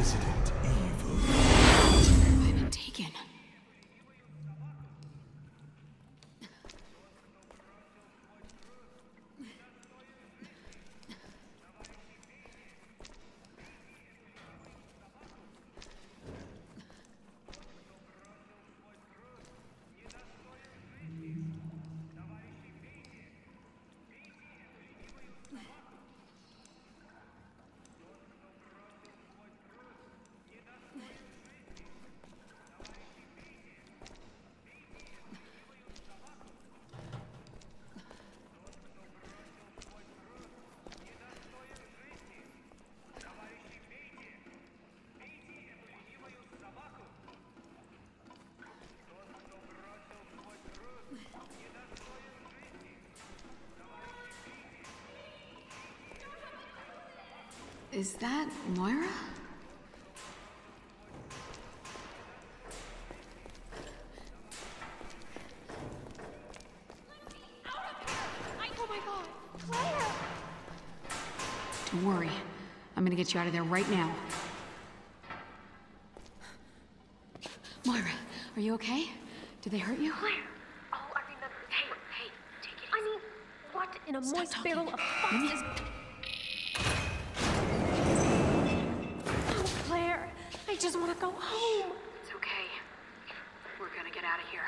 Resident Evil. Where have I been taken? Is that Moira? Oh my God, Claire! Don't worry, I'm gonna get you out of there right now. Moira, are you okay? Did they hurt you? Claire! Oh, I remember. Hey, take it. I mean, what in a moist barrel of fuck is... I just want to go home. It's okay. We're gonna get out of here.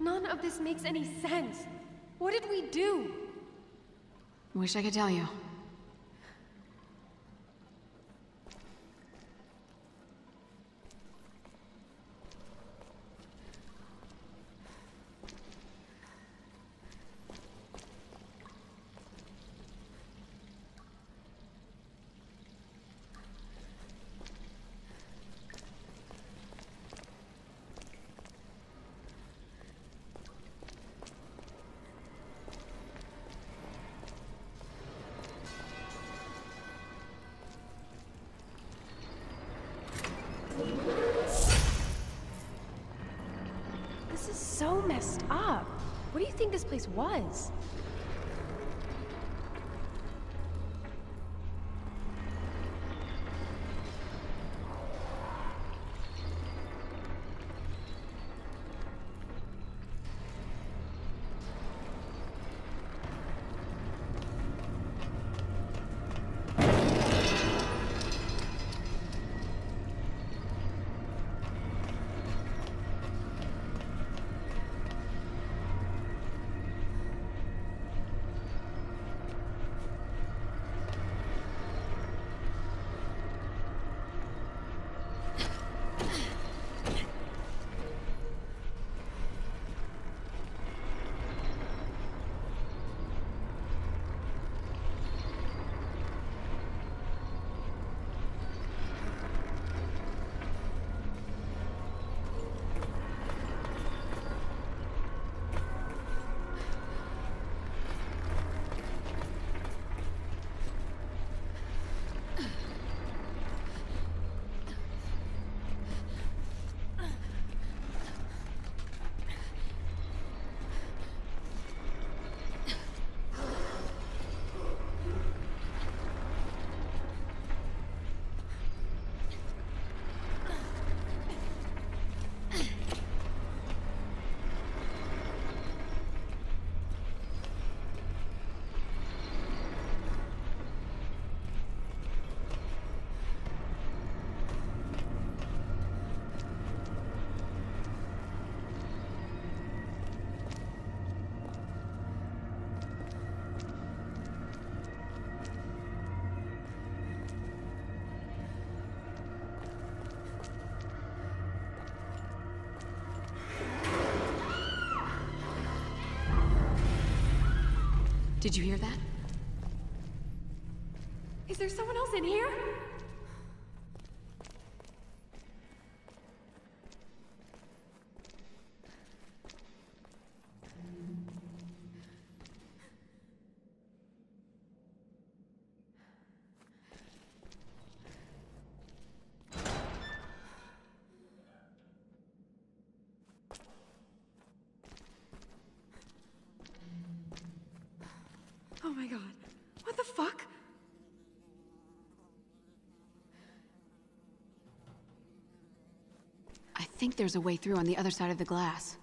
None of this makes any sense. What did we do? Wish I could tell you. So messed up. What do you think this place was? Did you hear that? Is there someone else in here? fuck? I think there's a way through on the other side of the glass.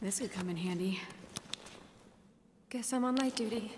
This could come in handy. Guess I'm on light duty.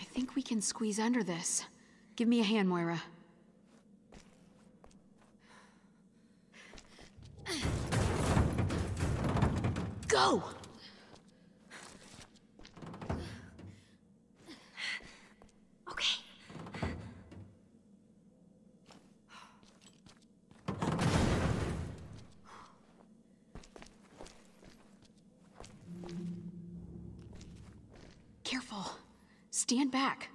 I think we can squeeze under this. Give me a hand, Moira. Go! Okay. Careful. Stand back.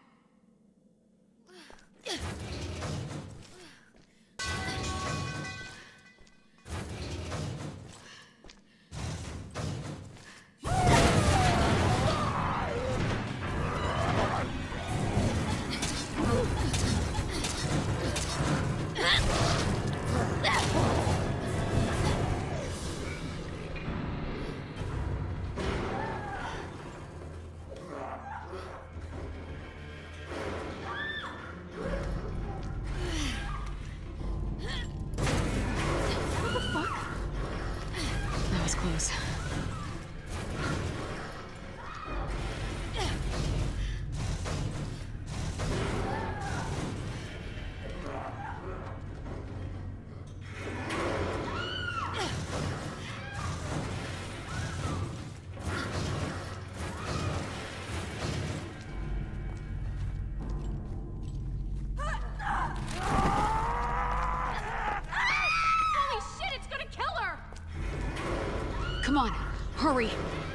Come on, hurry!